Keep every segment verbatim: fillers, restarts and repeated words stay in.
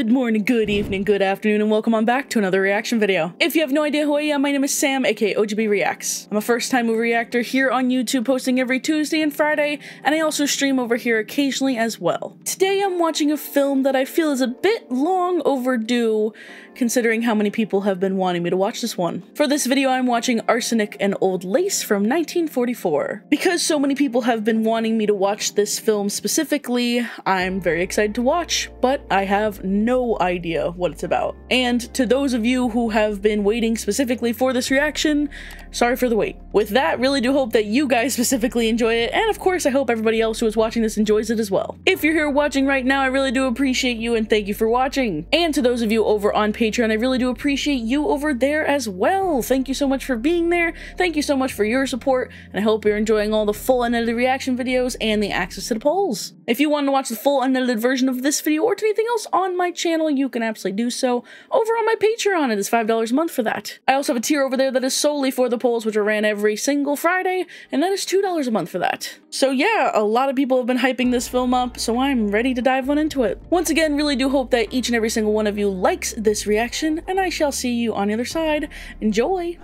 Good morning, good evening, good afternoon, and welcome on back to another reaction video. If you have no idea who I am, my name is Sam, aka O G B Reacts. I'm a first-time movie reactor here on YouTube, posting every Tuesday and Friday, and I also stream over here occasionally as well. Today I'm watching a film that I feel is a bit long overdue, considering how many people have been wanting me to watch this one. For this video, I'm watching Arsenic and Old Lace from nineteen forty-four. Because so many people have been wanting me to watch this film specifically, I'm very excited to watch, but I have no idea what it's about. And to those of you who have been waiting specifically for this reaction, sorry for the wait. With that, really do hope that you guys specifically enjoy it, and of course I hope everybody else who is watching this enjoys it as well. If you're here watching right now, I really do appreciate you and thank you for watching. And to those of you over on Patreon, I really do appreciate you over there as well. Thank you so much for being there, thank you so much for your support, and I hope you're enjoying all the full unedited reaction videos and the access to the polls. If you want to watch the full unedited version of this video or to anything else on my channel, you can absolutely do so over on my Patreon. It is five dollars a month for that. I also have a tier over there that is solely for the polls, which are ran every single Friday, and that is two dollars a month for that. So yeah, a lot of people have been hyping this film up, so I'm ready to dive on into it. Once again, really do hope that each and every single one of you likes this reaction, and I shall see you on the other side. Enjoy!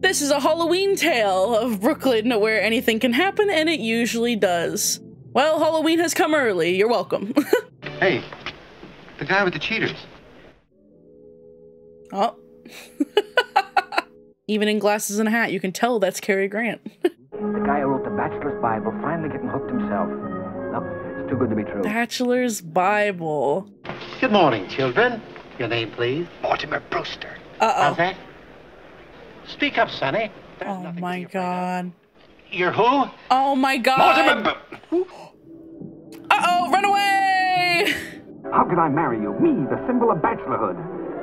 This is a Halloween tale of Brooklyn where anything can happen, and it usually does. Well, Halloween has come early. You're welcome. Hey, the guy with the cheaters. Oh. Even in glasses and a hat, you can tell that's Cary Grant. The guy who wrote the Bachelor's Bible finally getting hooked himself. No, it's too good to be true. Bachelor's Bible. Good morning, children. Your name, please? Mortimer Brewster. Uh-oh. How's that? Speak up, Sonny. There's oh my God. You're who? Oh my God. Mortimer. Uh-oh, run away! How could I marry you? Me, the symbol of bachelorhood.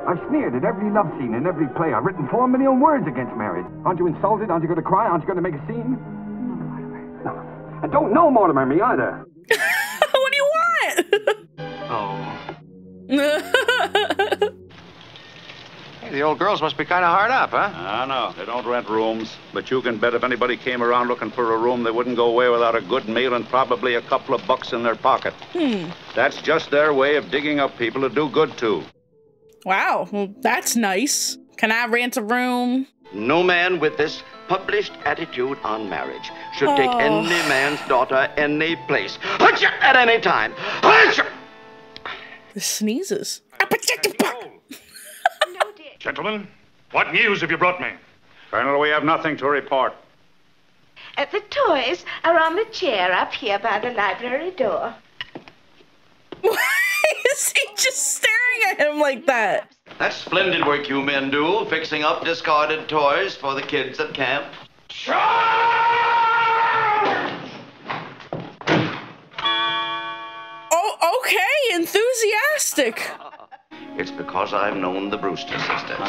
I've sneered at every love scene in every play. I've written four million words against marriage. Aren't you insulted? Aren't you going to cry? Aren't you going to make a scene? No, Mortimer. No. I don't know Mortimer, me either. What do you want? Oh. The old girls must be kind of hard up, huh? I know. They don't rent rooms. But you can bet if anybody came around looking for a room, they wouldn't go away without a good meal and probably a couple of bucks in their pocket. Hmm. That's just their way of digging up people to do good to. Wow. Well, that's nice. Can I rent a room? No man with this published attitude on marriage should oh. take any man's daughter any place. At any time. The sneezes. Gentlemen, what news have you brought me? Colonel, we have nothing to report. Uh, the toys are on the chair up here by the library door. Why is he just staring at him like that? That's splendid work you men do, fixing up discarded toys for the kids at camp. Charge! Oh, okay, enthusiastic. It's because I've known the Brewster sisters.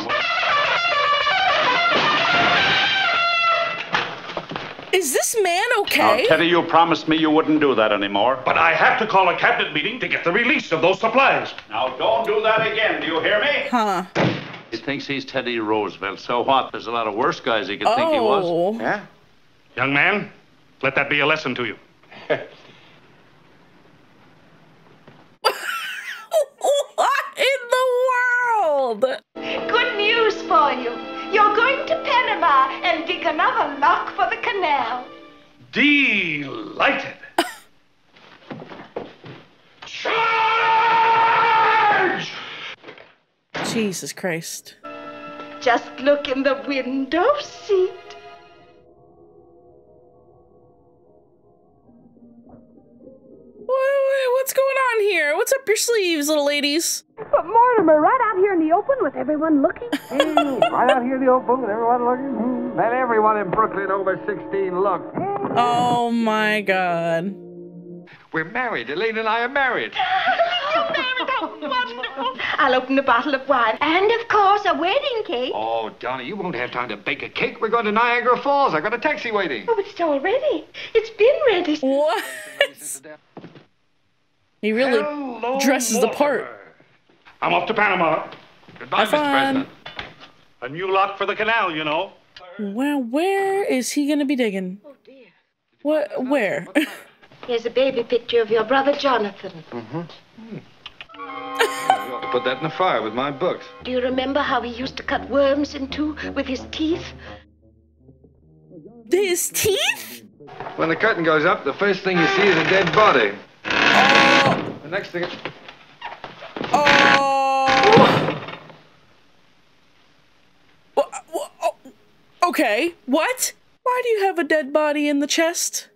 Is this man okay? Now, Teddy, you promised me you wouldn't do that anymore. But I have to call a cabinet meeting to get the release of those supplies. Now, don't do that again. Do you hear me? Huh. He thinks he's Teddy Roosevelt. So what? There's a lot of worse guys he could oh. think he was. Yeah? Young man, let that be a lesson to you. Good news for you. You're going to Panama and dig another lock for the canal. Delighted. Charge! Jesus Christ. Just look in the window seat. What's going on here? What's up your sleeves, little ladies? But Mortimer, right out here in the open with everyone looking. Mm, right out here in the open with everyone looking. Mm, let everyone in Brooklyn over sixteen look. Mm. Oh my God. We're married. Elaine and I are married. You're married. How wonderful. I'll open a bottle of wine. And, of course, a wedding cake. Oh, Donnie, you won't have time to bake a cake. We're going to Niagara Falls. I've got a taxi waiting. Oh, it's all ready. It's been ready. What? He really Hello, dresses Mortimer. The part. I'm off to Panama. Goodbye, Mister President. A new lot for the canal, you know. Well, where is he going to be digging? Oh, dear. What? Where? Here's a baby picture of your brother Jonathan. Mm-hmm. Mm. You ought to put that in the fire with my books. Do you remember how he used to cut worms in two with his teeth? His teeth? When the curtain goes up, the first thing you see is a dead body. Oh. The next thing... Oh. Oh. Okay, what? Why do you have a dead body in the chest,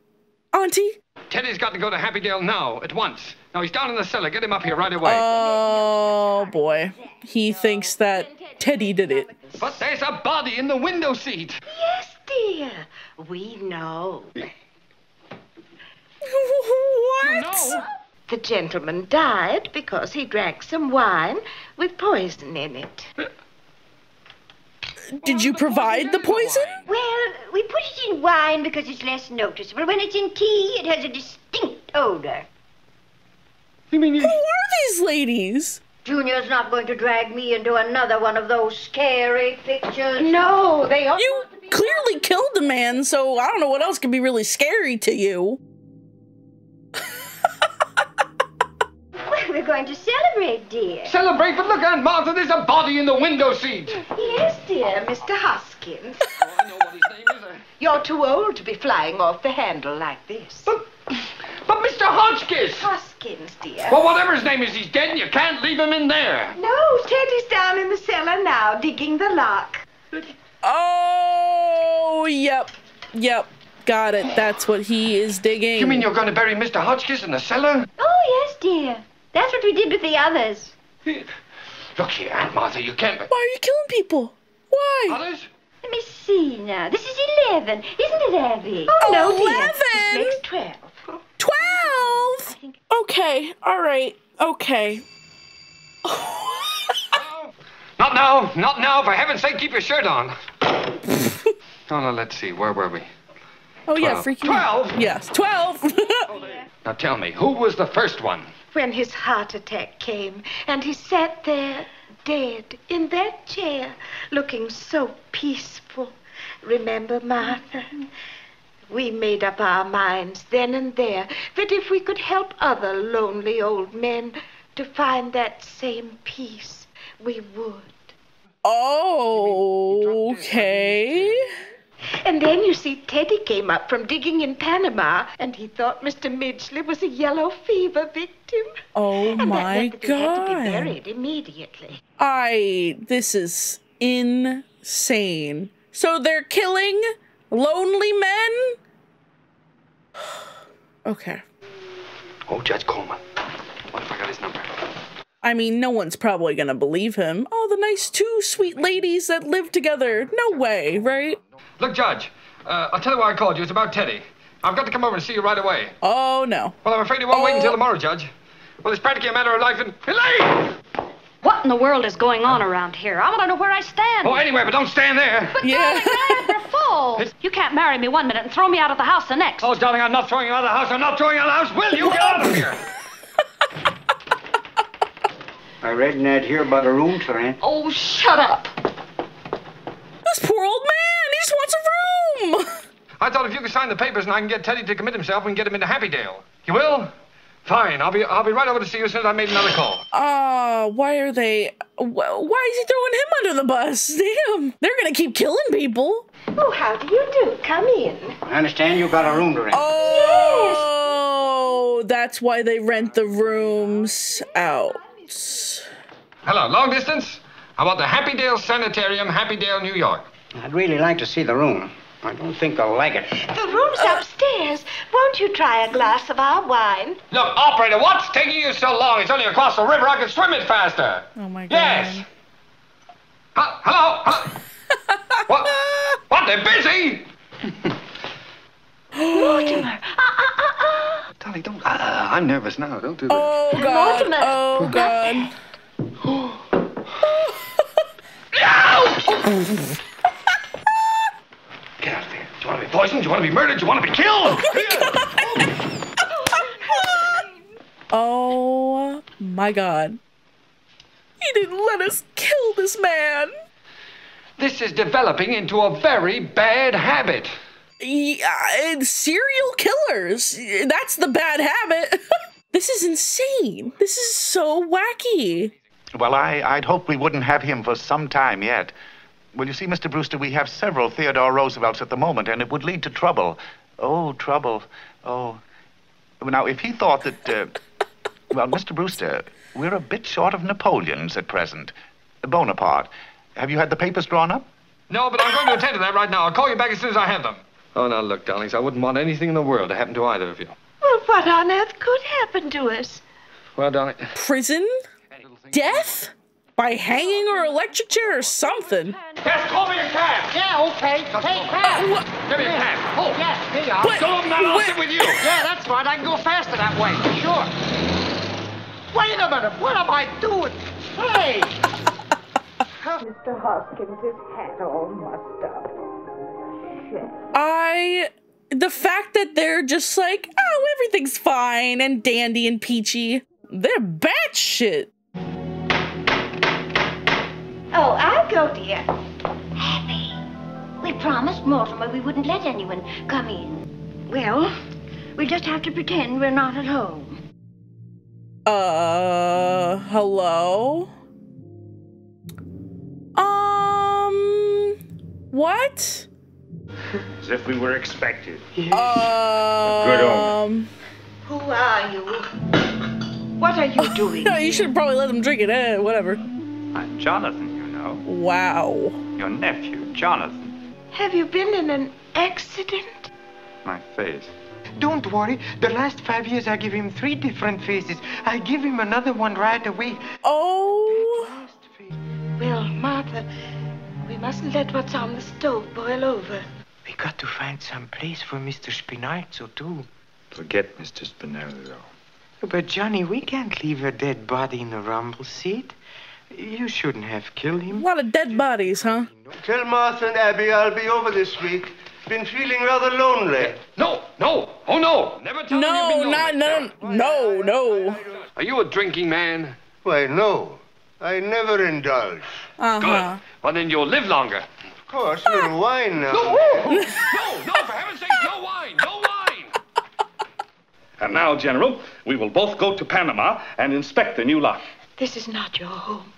Auntie? Teddy's got to go to Happydale now, at once. Now he's down in the cellar. Get him up here right away. Oh, boy. He thinks that Teddy did it. But there's a body in the window seat. Yes, dear. We know. What? You know? The gentleman died because he drank some wine with poison in it. Did you provide the poison? Well, we put it in wine because it's less noticeable. When it's in tea, it has a distinct odor. You mean you... Who are these ladies? Junior's not going to drag me into another one of those scary pictures. No, they are... You clearly killed the man, so I don't know what else could be really scary to you. We're going to celebrate, dear. Celebrate? But look, Aunt Martha, there's a body in the window seat. Yes, dear, Mister Hoskins. Oh, I know what his name is. You're too old to be flying off the handle like this. But, but Mister Hotchkiss. Hoskins, dear. Well, whatever his name is, he's dead and you can't leave him in there. No, Teddy's down in the cellar now, digging the lock. Oh, yep, yep. Got it. That's what he is digging. You mean you're going to bury Mister Hotchkiss in the cellar? Oh, yes, dear. That's what we did with the others. Look here, Aunt Martha, you can't... Why are you killing people? Why? Others? Let me see now. This is eleven, isn't it, Abby? Oh, no, eleven? Makes twelve. Twelve? Think... Okay, all right, okay. No, not now, not now. For heaven's sake, keep your shirt on. Oh, no, let's see. Where were we? Oh, twelve. Yeah, freaking... Twelve? Yes, twelve. Oh, now, tell me, who was the first one? When his heart attack came, and he sat there, dead, in that chair, looking so peaceful. Remember, Martha? We made up our minds then and there that if we could help other lonely old men to find that same peace, we would. Oh, okay. And then, you see, Teddy came up from digging in Panama, and he thought Mister Midgley was a yellow fever victim. Oh, and my that meant that God. He had to be buried immediately. I... This is insane. So they're killing lonely men? Okay. Oh, Judge Coleman. What if I got his number? I mean, no one's probably gonna believe him. Oh, the nice two sweet ladies that live together. No way, right? Look, Judge, uh, I'll tell you why I called you. It's about Teddy. I've got to come over and see you right away. Oh, no. Well, I'm afraid it won't oh. wait until tomorrow, Judge. Well, it's practically a matter of life and... Elaine! What in the world is going on around here? I want to know where I stand. Oh, anywhere, but don't stand there. But yeah. Darling, Niagara Falls. It's... You can't marry me one minute and throw me out of the house the next. Oh, darling, I'm not throwing you out of the house. I'm not throwing you out of the house. Will you get out of here? I read an ad here about a room for rent. Oh, shut up. This poor old man, he just wants a room. I thought if you could sign the papers and I can get Teddy to commit himself, we can get him into Happydale. You will? Fine, I'll be I'll be right over to see you as soon as I made another call. Ah, uh, why are they... Why is he throwing him under the bus? Damn, they're gonna keep killing people. Oh, how do you do? Come in. I understand you got a room to rent. Oh, yes. That's why they rent the rooms out. Hello, long distance? I want the Happydale Sanitarium, Happydale, New York. I'd really like to see the room. I don't think I'll like it. The room's uh, upstairs. Won't you try a glass of our wine? Look, operator, what's taking you so long? It's only across the river. I can swim it faster. Oh, my God. Yes. Uh, hello? Hello? What? What? They're busy? Mortimer. Uh, uh, uh, uh. Dolly, don't... Uh, uh, I'm nervous now. Don't do that. Oh, God. Mortimer. Oh, God. Get out of there. Do you want to be poisoned? Do you want to be murdered? Do you want to be killed? Oh, my God. He didn't let us kill this man. This is developing into a very bad habit. Yeah, serial killers. That's the bad habit. This is insane. This is so wacky. Well, I, I'd hope we wouldn't have him for some time yet. Well, you see, Mister Brewster, we have several Theodore Roosevelts at the moment, and it would lead to trouble. Oh, trouble. Oh. Now, if he thought that... Uh, well, Mister Brewster, we're a bit short of Napoleons at present. Bonaparte. Have you had the papers drawn up? No, but I'm going to attend to that right now. I'll call you back as soon as I have them. Oh, now, look, darlings, I wouldn't want anything in the world to happen to either of you. Well, what on earth could happen to us? Well, darling... Prison? Death? By hanging or electric chair or something. Yes, call me a cab. Yeah, okay. Hey, cab. Uh, Give me a cab. Oh, yes, here you are. But, don't open that, I'll sit with you. Yeah, that's right. I can go faster that way. Sure. Wait a minute. What am I doing? Hey. Mister Hoskins, his hat all mussed up. Shit. I... The fact that they're just like, oh, everything's fine and dandy and peachy. They're batshit. Oh, I'll go, dear. Happy. We promised Mortimer we wouldn't let anyone come in. Well, we just have to pretend we're not at home. Uh, hello? Um, what? As if we were expected. Yes. Um, good omen. Who are you? What are you doing? No, you should probably let them drink it. Eh, whatever. I'm Jonathan. Wow. Your nephew, Jonathan. Have you been in an accident? My face. Don't worry. The last five years I give him three different faces. I give him another one right away. Oh. Well, Martha, we mustn't let what's on the stove boil over. We got to find some place for Mister Spinazzo, too. Forget Mister Spinazzo. But, Johnny, we can't leave a dead body in the rumble seat. You shouldn't have killed him. A lot of dead bodies, huh? Tell Martha and Abby I'll be over this week. Been feeling rather lonely. No, no, oh no. Never tell no, me you've been not, lonely. No, no, no, no. Are you a drinking man? Why, no. I never indulge. Uh-huh. Good. Well, then you'll live longer. Of course, a little wine now. No, no, no, for heaven's sake, no wine, no wine. And now, General, we will both go to Panama and inspect the new lot. This is not your home.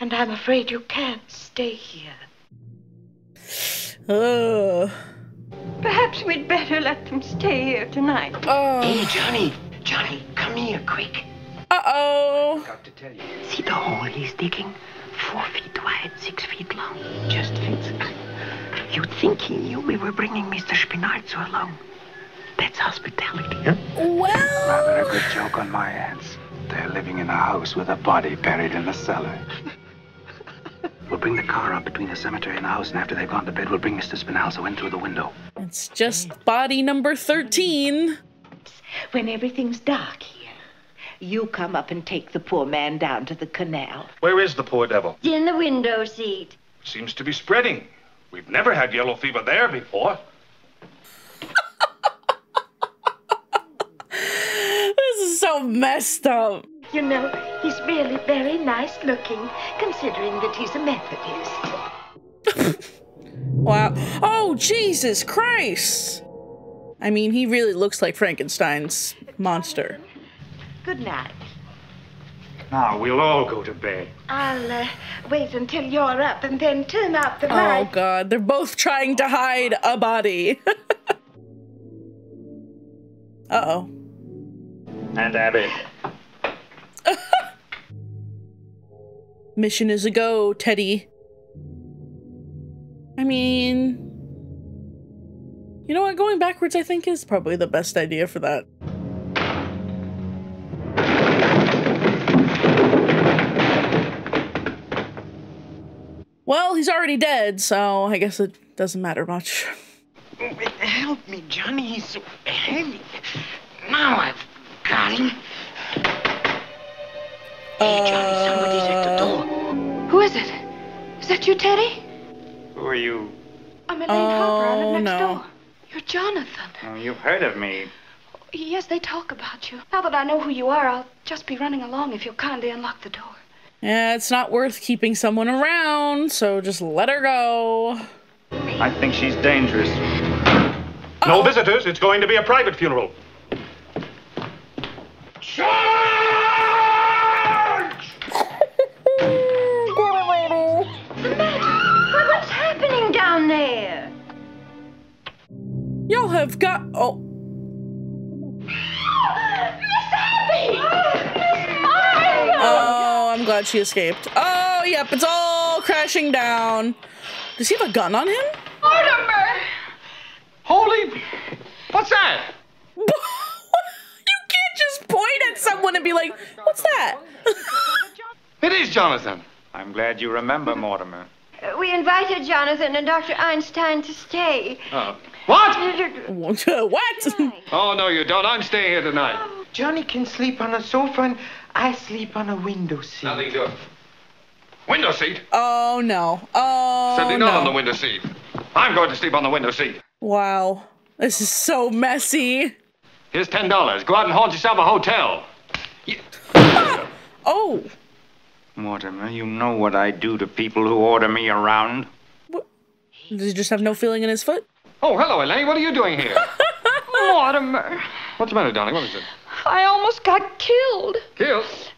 And I'm afraid you can't stay here. Uh. Perhaps we'd better let them stay here tonight. Uh. Hey, Johnny. Johnny, come here, quick. Uh-oh. I've got to tell you. See the hole he's digging? Four feet wide, six feet long. Just fits. You'd think he knew we were bringing Mister Spinazzo along. That's hospitality, huh? Well... Rather a good joke on my hands. They're living in a house with a body buried in the cellar. We'll bring the car up between the cemetery and the house, and after they've gone to bed, we'll bring Mister Spinazzo in through the window. It's just body number thirteen. When everything's dark here, you come up and take the poor man down to the canal. Where is the poor devil? In the window seat. Seems to be spreading. We've never had yellow fever there before. So messed up. You know, he's really very nice looking, considering that he's a Methodist. Wow. Oh, Jesus Christ. I mean, he really looks like Frankenstein's monster. Good night. Now, we'll all go to bed. I'll uh, wait until you're up and then turn out the light. Oh, God. They're both trying to hide a body. Uh-oh. And Abby. Mission is a go, Teddy. I mean, you know what? Going backwards, I think, is probably the best idea for that. Well, he's already dead, so I guess it doesn't matter much. Help me, Johnny. He's so heavy. Now I've... Got him. Hey, Johnny, somebody's at the door. Who is it? Is that you, Teddy? Who are you? I'm Elaine oh, Harper. I live next no. door. You're Jonathan. Oh, you've heard of me. Yes, they talk about you. Now that I know who you are, I'll just be running along if you'll kindly unlock the door. Yeah, it's not worth keeping someone around, so just let her go. I think she's dangerous. No visitors. It's going to be a private funeral. Charge! Get away. What's happening down there? You have got... Oh. Oh, I'm glad she escaped. Oh, yep, it's all crashing down. Does he have a gun on him? Mortimer! Holy... What's that? You can't just point at someone and be like, what's that? It is Jonathan. I'm glad you remember, Mortimer. Uh, we invited Jonathan and Doctor Einstein to stay. Uh, what? What? Oh, no, you don't. I'm staying here tonight. Johnny can sleep on a sofa and I sleep on a window seat. Nothing good. Window seat? Oh, no. Oh, Certainly no. not on the window seat. I'm going to sleep on the window seat. Wow. This is so messy. Here's ten dollars. Go out and haunt yourself a hotel. Yeah. Ah! Oh. Mortimer, you know what I do to people who order me around. What? Does he just have no feeling in his foot? Oh, hello, Elaine. What are you doing here? Mortimer. What's the matter, darling? What is it? I almost got killed. Killed?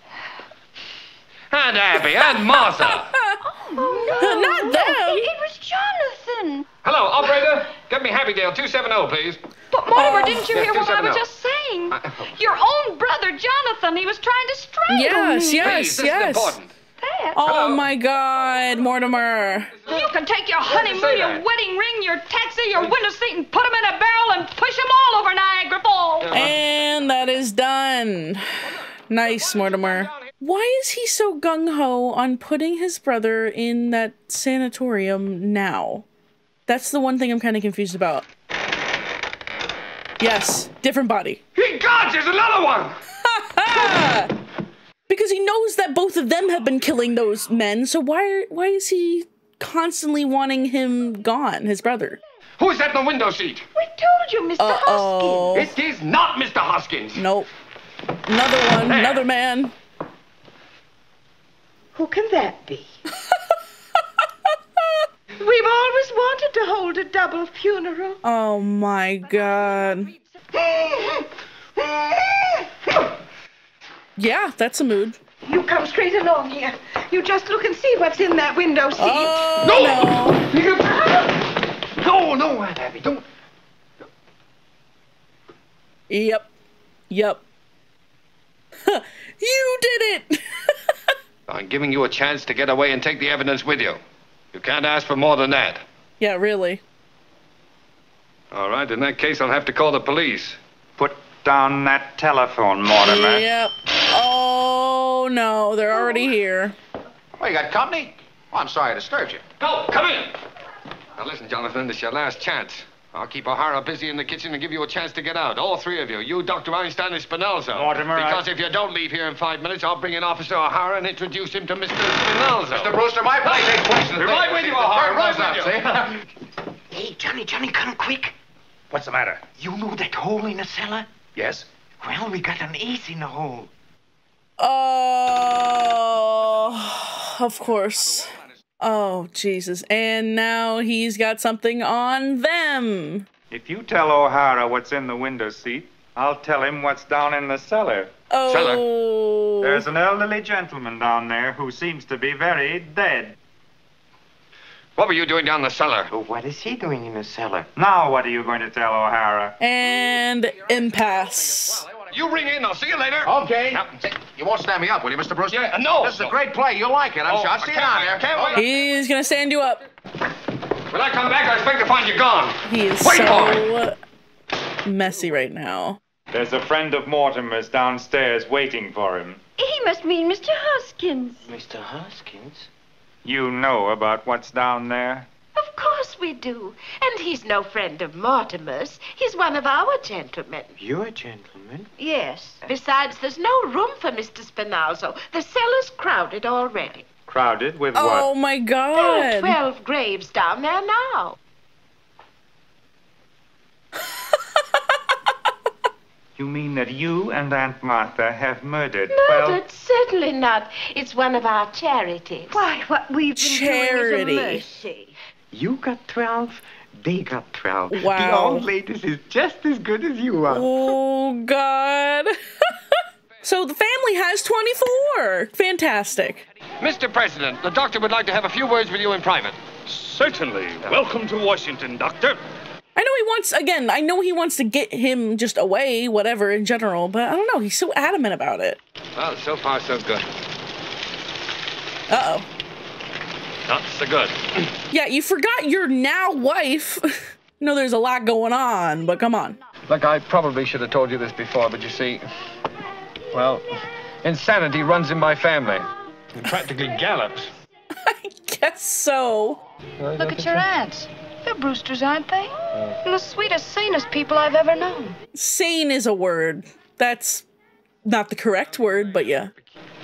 And Abby and Martha. Oh, no. Not them. No, it was Jonathan. Hello, operator. Get me Happydale two seven zero, please. But, Mortimer, oh, didn't you yes, hear what I was just saying? I, oh. Your own brother, Jonathan, he was trying to strangle yes, me. Yes, yes, this yes. Is important. That. Oh, hello. My God, Mortimer. You can take your honeymoon, your wedding ring, your taxi, your window seat, and put them in a barrel and push them all over Niagara Falls. And that is done. Nice, Mortimer. Why is he so gung-ho on putting his brother in that sanatorium now? That's the one thing I'm kind of confused about. Yes, different body. He got there's another one! Ha-ha! Because he knows that both of them have been killing those men, so why why is he constantly wanting him gone, his brother? Who is that in the window seat? We told you, Mister Uh-oh. Hoskins. It is not Mister Hoskins. Nope. Another one, there. Another man. Who can that be? We've always wanted to hold a double funeral. Oh, my God. Yeah, that's a mood. You come straight along here. You just look and see what's in that window seat. Oh, no! No, no, no Aunt Abby, don't. Yep. Yep. You did it! I'm giving you a chance to get away and take the evidence with you. You can't ask for more than that. Yeah, really. All right, in that case, I'll have to call the police. Put down that telephone, Mortimer. Yep. Oh, no, they're already here. Well, you got company? Oh, I'm sorry I disturbed you. Go, come in. Now, listen, Jonathan, this is your last chance. I'll keep O'Hara busy in the kitchen and give you a chance to get out. All three of you. You, Doctor Einstein, and Spinoza. Mortimer, Because I... if you don't leave here in five minutes, I'll bring in Officer O'Hara and introduce him to Mister Spinoza. Mister Brewster, my play takes place in the Right thing. with you, O'Hara. Right with you. Hey, Johnny, Johnny, come quick. What's the matter? You know that hole in the cellar? Yes. Well, we got an ace in the hole. Oh, of course. Oh, Jesus. And now he's got something on them. If you tell O'Hara what's in the window seat, I'll tell him what's down in the cellar. Oh. Cellar. There's an elderly gentleman down there who seems to be very dead. What were you doing down the cellar? Well, what is he doing in the cellar? Now what are you going to tell O'Hara? And impasse. You ring in. I'll see you later. Okay. Now, you won't stand me up, will you, Mister Brewster? Yeah, no. This is a great play. You'll like it. I'm oh, sure. I'll see you down there. Can't wait. He's going to stand you up. When I come back, I expect to find you gone. He is wait so for me. messy right now. There's a friend of Mortimer's downstairs waiting for him. He must mean Mister Hoskins. Mister Hoskins? You know about what's down there? Of course we do. And he's no friend of Mortimer's. He's one of our gentlemen. Your gentlemen? Yes. Besides, there's no room for Mister Spinalzo. The cellar's crowded already. Crowded with oh what? Oh, my God. There are twelve graves down there now. You mean that you and Aunt Martha have murdered twelve? Murdered? Certainly not. It's one of our charities. Why, what we've been Charity. doing is a mercy. You got twelve, big up, Frau. Wow. The old ladies is just as good as you are. Oh, God. So the family has twenty-four. Fantastic. Mister President, the doctor would like to have a few words with you in private. Certainly. Welcome to Washington, Doctor. I know he wants, again, I know he wants to get him just away, whatever, in general, but I don't know. He's so adamant about it. Well, so far, so good. Uh-oh. Not so good. Yeah, you forgot your now wife. You know, there's a lot going on, but come on. Look, I probably should have told you this before, but you see, well, insanity runs in my family. It practically gallops. I guess so. Look at your aunts. They're Brewsters, aren't they? Uh, the sweetest, sanest people I've ever known. Sane is a word. That's not the correct word, but yeah.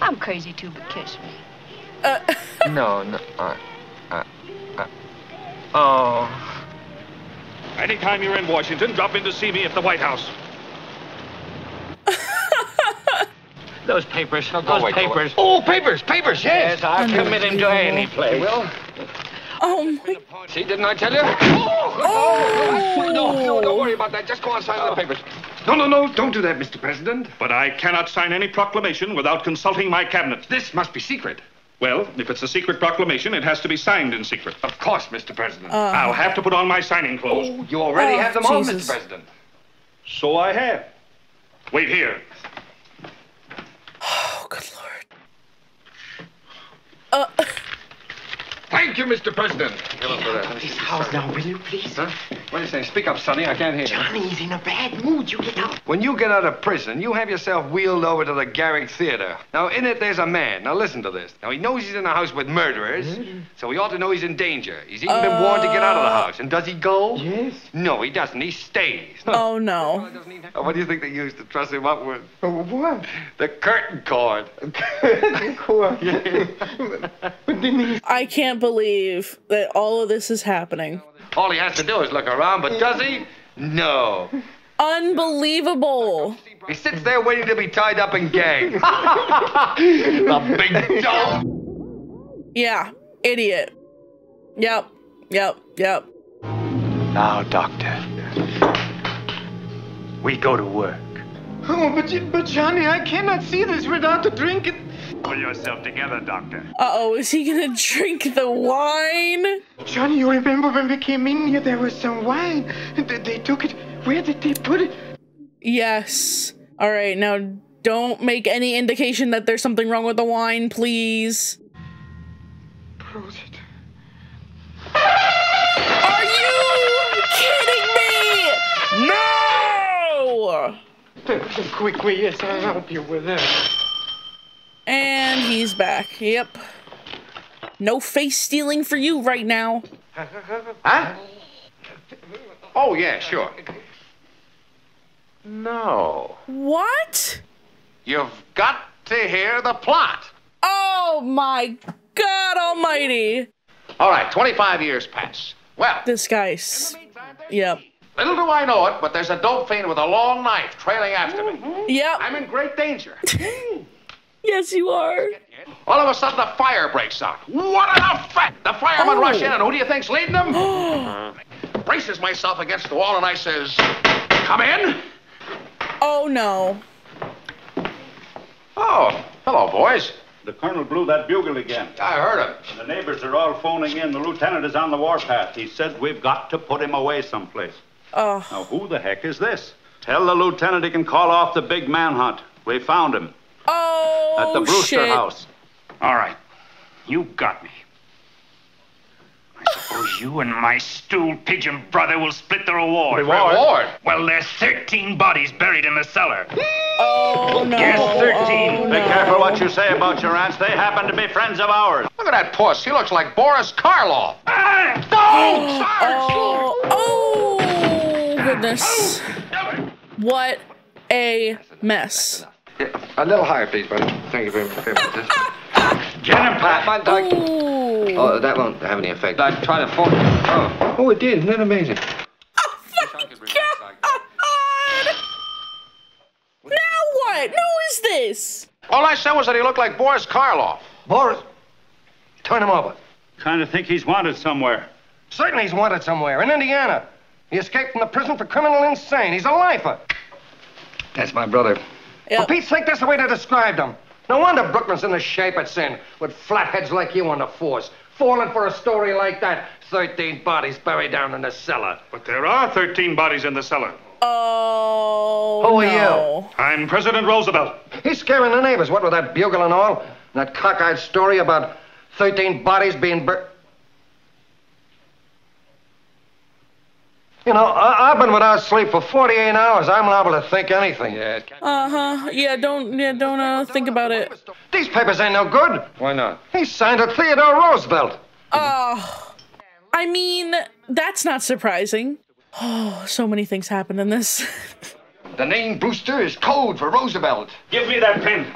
I'm crazy too, but kiss me. Uh, no, no. Uh, uh, uh, oh. Anytime you're in Washington, drop in to see me at the White House. Those papers. Those oh, wait, papers. Oh, papers, papers, yes. yes I'll commit him to any place. Will. Oh, my. See, didn't I tell you? Oh! oh. oh. No, no, don't worry about that. Just go on sign oh. the papers. No, no, no, don't do that, Mister President. But I cannot sign any proclamation without consulting my cabinet. This must be secret. Well, if it's a secret proclamation, it has to be signed in secret. Of course, Mister President. Uh, I'll have to put on my signing clothes. Oh, you already oh, have them Jesus. on, Mister President. So I have. Wait here. Oh, good Lord. Uh... Thank you, Mister President. Get up out of his house now, will you, please? Huh? What are you saying? Speak up, Sonny. I can't hear you. Johnny's in a bad mood. You get out. When you get out of prison, you have yourself wheeled over to the Garrick Theater. Now, in it, there's a man. Now, listen to this. Now, he knows he's in a house with murderers, mm-hmm. so he ought to know he's in danger. He's even uh... been warned to get out of the house. And does he go? Yes. No, he doesn't. He stays. Oh, no. Oh, what do you think they used to truss him up with? Oh, what? The curtain cord. Curtain cord. I can't believe that all of this is happening. All he has to do is look around, but does he? No. Unbelievable. He sits there waiting to be tied up and gagged. The big dog. Yeah, idiot. Yep, yep, yep. Now, Doctor, we go to work. Oh, but, but Johnny, I cannot see this without the drink. Pull yourself together, Doctor. Uh-oh, is he gonna drink the wine? Johnny, you remember when we came in here, there was some wine. They, they took it. Where did they put it? Yes. All right, now don't make any indication that there's something wrong with the wine, please. Prosit. Are you kidding me? No! Quickly, yes, I'll help you with that. And he's back. Yep. No face stealing for you right now. Huh? Oh, yeah, sure. No. What? You've got to hear the plot. Oh, my God almighty. All right, twenty-five years pass. Well. This guy's... Yep. Little do I know it, but there's a dope fiend with a long knife trailing after me. Yep. I'm in great danger. Yes, you are. All of a sudden, a fire breaks out. What an effect! The firemen oh. rush in, and who do you think's leading them? Braces myself against the wall, and I says, come in. Oh, no. Oh, hello, boys. The colonel blew that bugle again. I heard him. The neighbors are all phoning in. The lieutenant is on the warpath. He said we've got to put him away someplace. Oh. Now, who the heck is this? Tell the lieutenant he can call off the big manhunt. We found him. Oh, at the Brewster shit. house. All right. You got me. I suppose you and my stool pigeon brother will split the reward. Reward? Reward? Well, there's thirteen bodies buried in the cellar. Oh, no. Yes, thirteen. Oh, no. Be careful what you say about your aunts. They happen to be friends of ours. Look at that puss. He looks like Boris Karloff. Ah, don't, Sarge! Oh, oh, goodness. What a mess. Yeah, a little higher, please, buddy. Thank you very much. Get him, Pat. Oh, that won't have any effect. I tried to phone. Oh, oh, it did. Isn't that amazing? Oh, my God. Now what? Who is this? All I said was that he looked like Boris Karloff. Boris? Turn him over. Kind of think he's wanted somewhere. Certainly he's wanted somewhere, in Indiana. He escaped from the prison for criminal insane. He's a lifer. That's my brother. Yep. For Pete's sake, that's the way they described him. No wonder Brookman's in the shape it's in, with flatheads like you on the force. Falling for a story like that, thirteen bodies buried down in the cellar. But there are thirteen bodies in the cellar. Oh, Who are no. you? I'm President Roosevelt. He's scaring the neighbors, what with that bugle and all, and that cockeyed story about thirteen bodies being bur... You know, I I've been without sleep for forty-eight hours. I'm liable to think anything. Yeah, uh-huh. Yeah, don't yeah, don't uh, think about it. These papers ain't no good. Why not? He signed it Theodore Roosevelt. Oh, uh, I mean, that's not surprising. Oh, so many things happened in this. The name Brewster is code for Roosevelt. Give me that pen.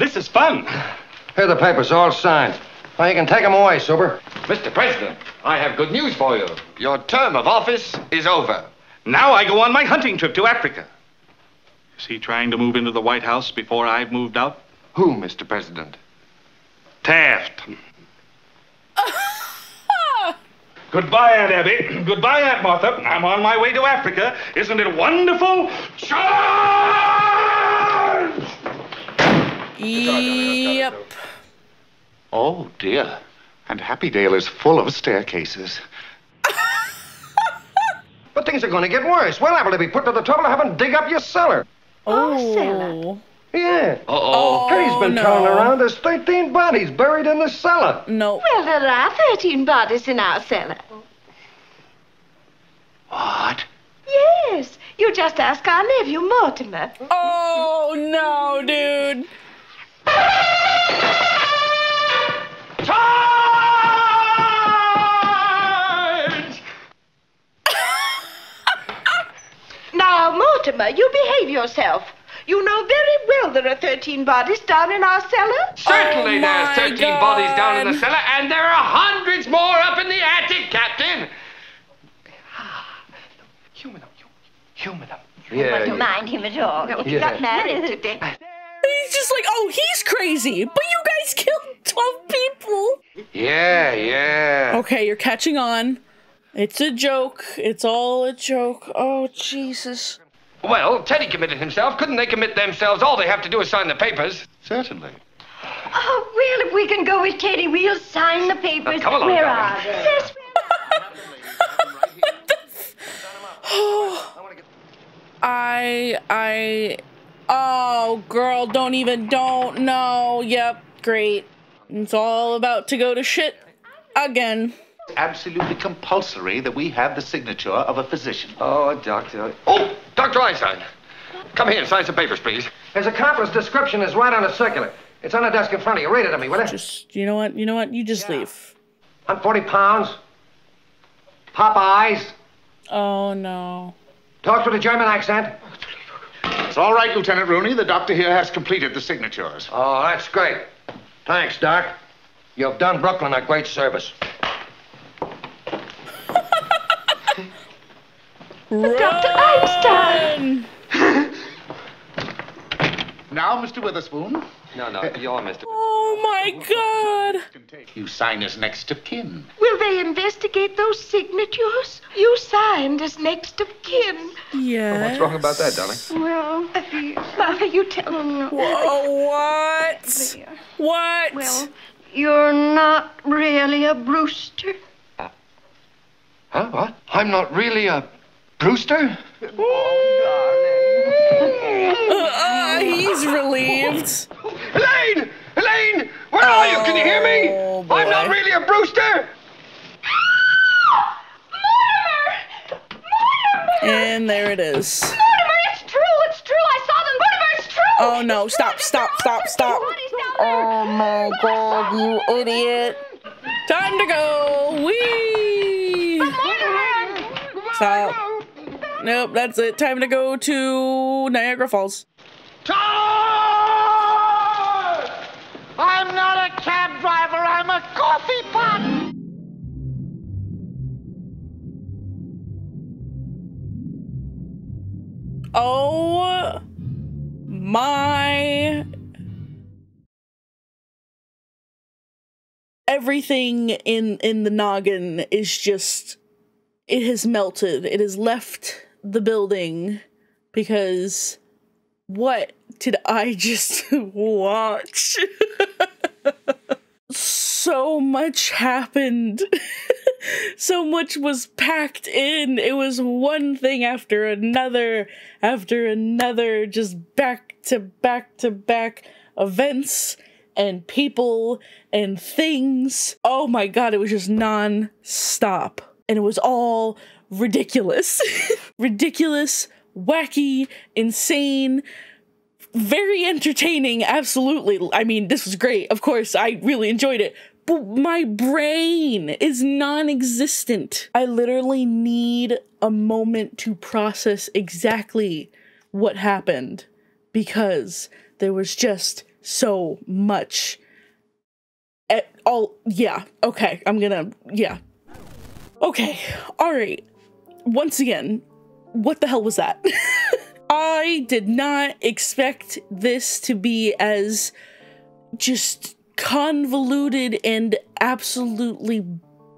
This is fun. Here are the papers, all signed. Now you can take them away, Super. Mister President, I have good news for you. Your term of office is over. Now I go on my hunting trip to Africa. Is he trying to move into the White House before I've moved out? Who, Mister President? Taft. Goodbye, Aunt Abby. Goodbye, Aunt Martha. I'm on my way to Africa. Isn't it wonderful? Charge! Yep. Oh, dear. And Happydale is full of staircases. But things are going to get worse. We're liable to be put to the trouble of having to dig up your cellar. Oh, cellar. Yeah. Uh-oh. Katie's been no. telling around there's thirteen bodies buried in the cellar. No. Well, there are thirteen bodies in our cellar. What? Yes. You just ask our nephew, Mortimer. Oh, no, dude. Now, Mortimer, you behave yourself. You know very well there are thirteen bodies down in our cellar. Certainly oh there are thirteen God. bodies down in the cellar, and there are hundreds more up in the attic, Captain. Human up, human up. You yeah, don't yeah. mind him at all. No, he's yeah. not married today. He's just like, oh, he's crazy, but you guys killed twelve people. Yeah, yeah. Okay, you're catching on. It's a joke. It's all a joke. Oh, Jesus. Well, Teddy committed himself. Couldn't they commit themselves? All they have to do is sign the papers. Certainly. Oh, well, if we can go with Teddy, we'll sign the papers. Now, come along, Where darling. are they? Yes. I, I, oh, girl, don't even, don't, no, yep, great. It's all about to go to shit again. Absolutely compulsory that we have the signature of a physician. Oh, a doctor. Oh, Doctor Einstein. Come here and sign some papers, please. There's a conference description is right on a circular. It's on a desk in front of you. Read it to me, will you? Just, you know what? You know what? You just yeah. leave. I'm forty pounds. Popeyes. Oh, no. Talk with a German accent. It's all right, Lieutenant Rooney. The doctor here has completed the signatures. Oh, that's great. Thanks, Doc. You've done Brooklyn a great service. Run. Doctor Einstein! Now, Mister Witherspoon? No, no, you're Mister Oh, my God! You sign as next of kin. Will they investigate those signatures? You signed as next of kin. Yes. Well, what's wrong about that, darling? Well, uh, Martha, you tell them. Whoa, what? What? Well, you're not really a Brewster. Uh, huh, what? I'm not really a... Brewster? Oh, darling. Uh, uh, he's relieved. Elaine! Elaine! Where oh, are you? Can you hear me? Boy. I'm not really a Brewster! Mortimer! Mortimer! And there it is. Mortimer, it's true! It's true! I saw them! Mortimer, it's true! Oh, no. It's stop, stop, stop, stop. Oh, my God, you idiot. Time to go. Whee! But Mortimer! Stop. Nope, that's it. Time to go to Niagara Falls. Charge! I'm not a cab driver, I'm a coffee pot! Oh my... everything in in the noggin is just, it has melted. It has left the building because what did I just watch? So much happened. So much was packed in. It was one thing after another, after another, just back to back to back events and people and things. Oh my God, it was just non-stop. And it was all ridiculous. Ridiculous, wacky, insane, very entertaining, absolutely. I mean, this was great. Of course, I really enjoyed it. But my brain is non-existent. I literally need a moment to process exactly what happened because there was just so much. At all, yeah, okay, I'm gonna, yeah. Okay, all right. Once again, what the hell was that? I did not expect this to be as just convoluted and absolutely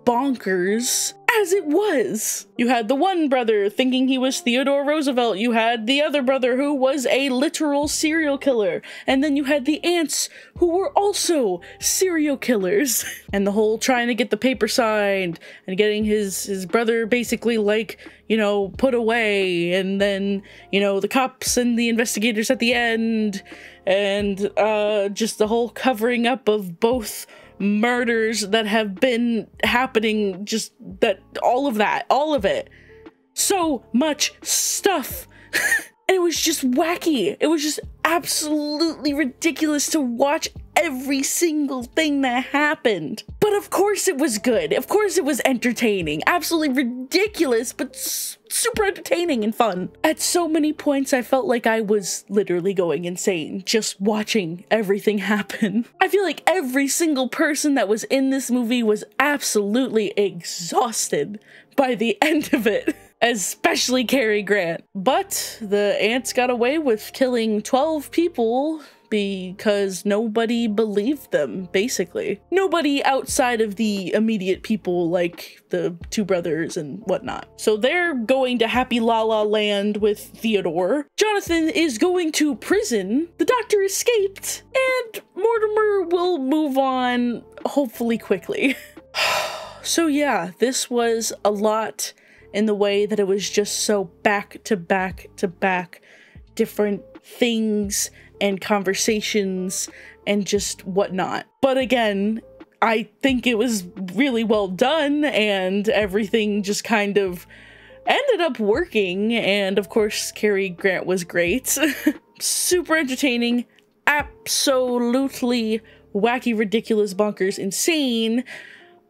bonkers as it was. You had the one brother thinking he was Theodore Roosevelt. You had the other brother who was a literal serial killer. And then you had the aunts who were also serial killers. And the whole trying to get the paper signed and getting his, his brother basically, like, you know, put away. And then, you know, the cops and the investigators at the end. And uh, just the whole covering up of both murders that have been happening, just that, all of that, all of it. So much stuff. And it was just wacky. It was just absolutely ridiculous to watch every single thing that happened. But of course it was good. Of course it was entertaining. Absolutely ridiculous, but super entertaining and fun. At so many points, I felt like I was literally going insane, just watching everything happen. I feel like every single person that was in this movie was absolutely exhausted by the end of it. Especially Cary Grant. But the ants got away with killing twelve people because nobody believed them, basically. Nobody outside of the immediate people, like the two brothers and whatnot. So they're going to Happy La La Land with Theodore. Jonathan is going to prison. The doctor escaped. And Mortimer will move on, hopefully quickly. So yeah, this was a lot in the way that it was just so back to back to back, different things and conversations and just whatnot. But again, I think it was really well done and everything just kind of ended up working. And of course, Cary Grant was great. Super entertaining, absolutely wacky, ridiculous, bonkers, insane.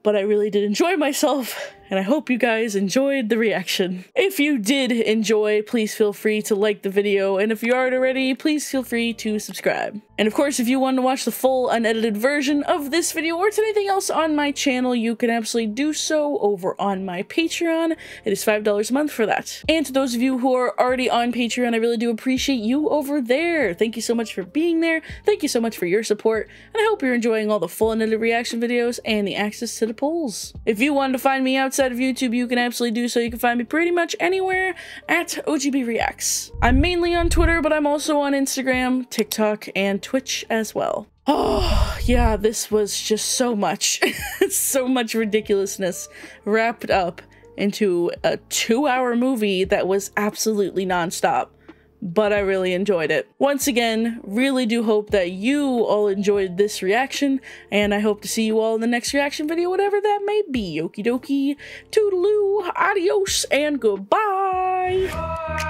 But I really did enjoy myself, and I hope you guys enjoyed the reaction. If you did enjoy, please feel free to like the video, and if you aren't already, please feel free to subscribe. And of course, if you want to watch the full unedited version of this video or to anything else on my channel, you can absolutely do so over on my Patreon. It is five dollars a month for that. And to those of you who are already on Patreon, I really do appreciate you over there. Thank you so much for being there. Thank you so much for your support, and I hope you're enjoying all the full unedited reaction videos and the access to the polls. If you wanted to find me outside of YouTube, you can absolutely do so. You can find me pretty much anywhere at O G B Reacts. I'm mainly on Twitter, but I'm also on Instagram, TikTok, and Twitch as well. Oh, yeah, this was just so much. So much ridiculousness wrapped up into a two-hour movie that was absolutely non-stop. But I really enjoyed it. Once again, really do hope that you all enjoyed this reaction, and I hope to see you all in the next reaction video, whatever that may be. Okie dokie, toodaloo, adios, and goodbye! Bye.